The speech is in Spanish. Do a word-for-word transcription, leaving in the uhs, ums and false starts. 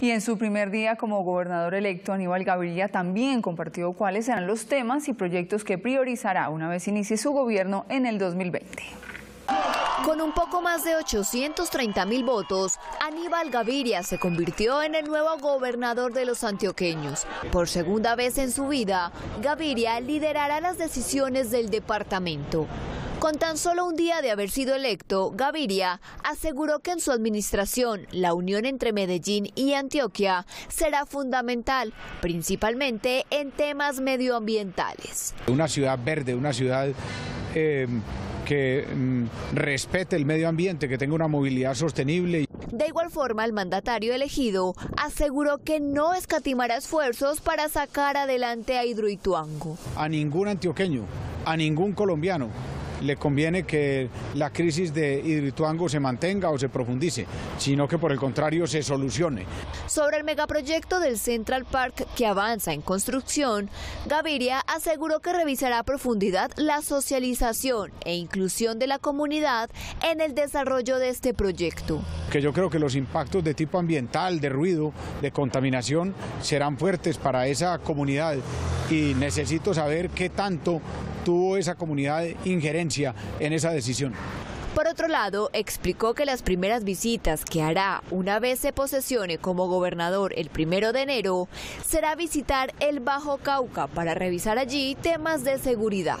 Y en su primer día como gobernador electo, Aníbal Gaviria también compartió cuáles serán los temas y proyectos que priorizará una vez inicie su gobierno en el dos mil veinte. Con un poco más de ochocientos treinta mil votos, Aníbal Gaviria se convirtió en el nuevo gobernador de los antioqueños. Por segunda vez en su vida, Gaviria liderará las decisiones del departamento. Con tan solo un día de haber sido electo, Gaviria aseguró que en su administración la unión entre Medellín y Antioquia será fundamental, principalmente en temas medioambientales. Una ciudad verde, una ciudad eh, que mm, respete el medio ambiente, que tenga una movilidad sostenible. De igual forma, el mandatario elegido aseguró que no escatimará esfuerzos para sacar adelante a Hidroituango. A ningún antioqueño, a ningún colombiano le conviene que la crisis de Hidroituango se mantenga o se profundice, sino que por el contrario se solucione. Sobre el megaproyecto del Central Park que avanza en construcción, Gaviria aseguró que revisará a profundidad la socialización e inclusión de la comunidad en el desarrollo de este proyecto. Que yo creo que los impactos de tipo ambiental, de ruido, de contaminación serán fuertes para esa comunidad y necesito saber qué tanto tuvo esa comunidad injerencia en esa decisión. Por otro lado, explicó que las primeras visitas que hará una vez se posesione como gobernador el primero de enero será visitar el Bajo Cauca para revisar allí temas de seguridad.